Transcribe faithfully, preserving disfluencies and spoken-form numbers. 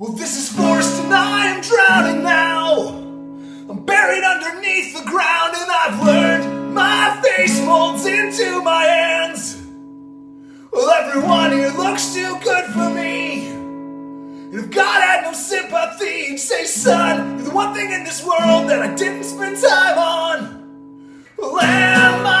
Well, this is forest and I am drowning now. I'm buried underneath the ground and I've learned my face molds into my hands. Well, everyone here looks too good for me. And if God had no sympathy, he'd say, son, you're the one thing in this world that I didn't spend time on. Well, am I?